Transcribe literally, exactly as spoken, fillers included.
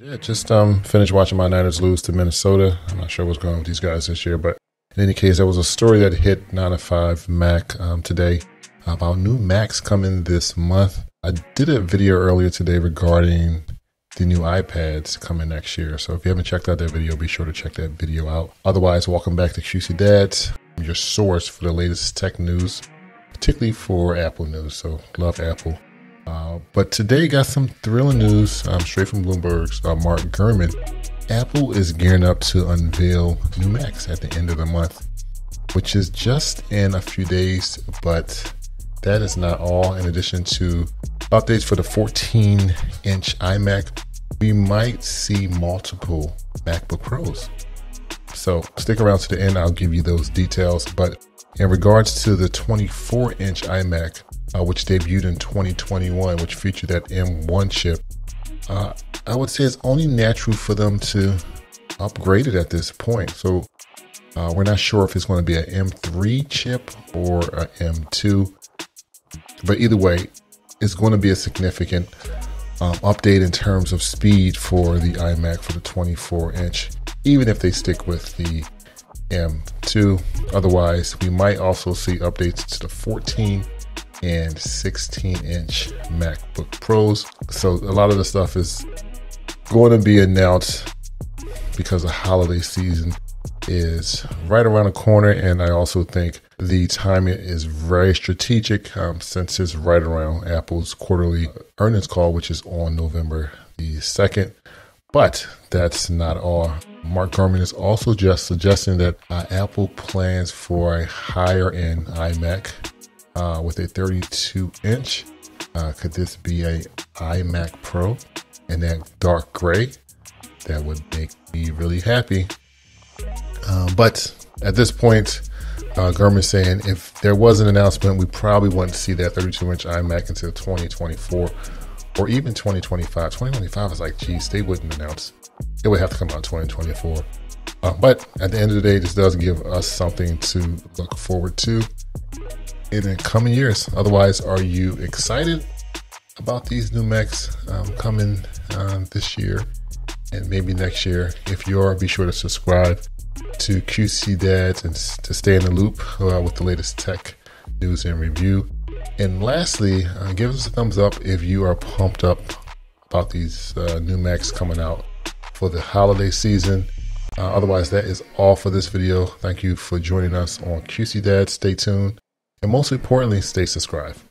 Yeah, just um, finished watching my Niners lose to Minnesota. I'm not sure what's going on with these guys this year, but in any case, there was a story that hit nine to five Mac um, today about new Macs coming this month. I did a video earlier today regarding the new iPads coming next year. So if you haven't checked out that video, be sure to check that video out. Otherwise, welcome back to Q C Dads, your source for the latest tech news, particularly for Apple news. So love Apple. Uh, but today got some thrilling news um, straight from Bloomberg's uh, Mark Gurman. Apple is gearing up to unveil new Macs at the end of the month, which is just in a few days, but that is not all. In addition to updates for the fourteen inch iMac, we might see multiple MacBook Pros. So stick around to the end, I'll give you those details. But in regards to the twenty-four inch iMac, Uh, which debuted in twenty twenty-one, which featured that M one chip, uh, I would say it's only natural for them to upgrade it at this point. So uh, we're not sure if it's going to be an M three chip or an M two, but either way, it's going to be a significant um, update in terms of speed for the iMac for the twenty-four inch, even if they stick with the M two. Otherwise, we might also see updates to the fourteen and sixteen inch MacBook Pros. So a lot of the stuff is going to be announced because the holiday season is right around the corner, and I also think the timing is very strategic um, since it's right around Apple's quarterly earnings call, which is on November the second. But that's not all. Mark Gurman is also just suggesting that uh, Apple plans for a higher end iMac Uh, with a thirty-two inch. Uh, could this be a iMac Pro in that dark gray? That would make me really happy. Uh, but at this point, uh, Gurman's saying if there was an announcement, we probably wouldn't see that thirty-two inch iMac until twenty twenty-four or even twenty twenty-five. twenty twenty-five is like, geez, they wouldn't announce. It would have to come out twenty twenty-four. Uh, but at the end of the day, this does give us something to look forward to in the coming years. Otherwise, are you excited about these new Macs um, coming uh, this year and maybe next year? If you are, be sure to subscribe to Q C Dads and to stay in the loop uh, with the latest tech news and review. And lastly, uh, give us a thumbs up if you are pumped up about these uh, new Macs coming out for the holiday season. Uh, otherwise, that is all for this video. Thank you for joining us on Q C Dads. Stay tuned. And most importantly, stay subscribed.